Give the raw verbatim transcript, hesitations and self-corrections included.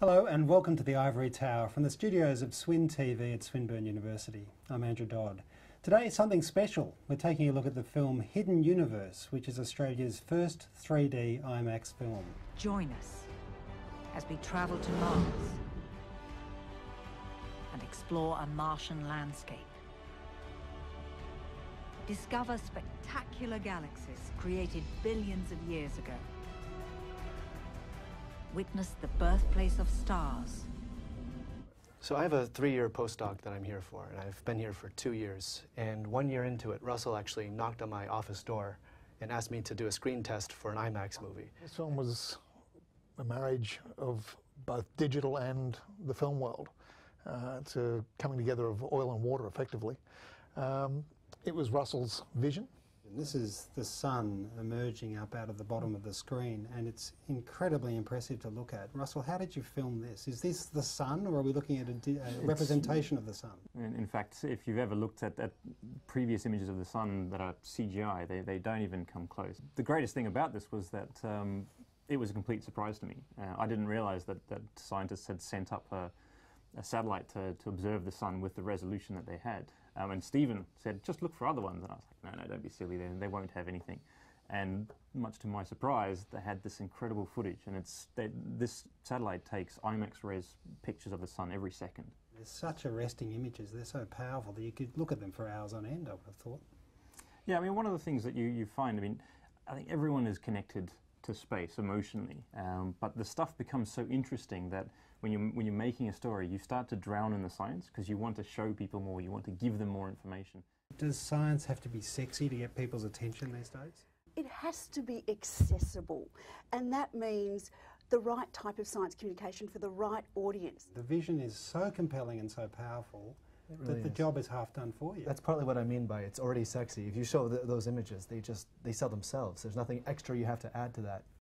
Hello and welcome to the Ivory Tower from the studios of Swin T V at Swinburne University. I'm Andrew Dodd. Today is something special. We're taking a look at the film Hidden Universe, which is Australia's first three D IMAX film. Join us as we travel to Mars and explore a Martian landscape. Discover spectacular galaxies created billions of years ago. Witness the birthplace of stars. So I have a three-year postdoc that I'm here for, and I've been here for two years. And one year into it, Russell actually knocked on my office door and asked me to do a screen test for an IMAX movie. This film was a marriage of both digital and the film world. Uh, it's a coming together of oil and water, effectively. Um, it was Russell's vision. This is the sun emerging up out of the bottom of the screen, and it's incredibly impressive to look at. Russell, how did you film this? Is this the sun, or are we looking at a, a representation of the sun? In fact, if you've ever looked at, at previous images of the sun that are C G I, they, they don't even come close. The greatest thing about this was that um, it was a complete surprise to me. Uh, I didn't realise that, that scientists had sent up a, a satellite to, to observe the sun with the resolution that they had. Um, and Stephen said, just look for other ones. And I was like, no, no, don't be silly, then they won't have anything. And much to my surprise, they had this incredible footage. And it's they, this satellite takes IMAX res pictures of the sun every second. There's such arresting images. They're so powerful that you could look at them for hours on end, I would have thought. Yeah, I mean, one of the things that you, you find, I mean, I think everyone is connected to space emotionally. Um, but the stuff becomes so interesting that when you're, when you're making a story, you start to drown in the science because you want to show people more, you want to give them more information. Does science have to be sexy to get people's attention these days? It has to be accessible, and that means the right type of science communication for the right audience. The vision is so compelling and so powerful really that the is. job is half done for you. That's partly what I mean by it's already sexy. If you show th those images, they just, they sell themselves. There's nothing extra you have to add to that.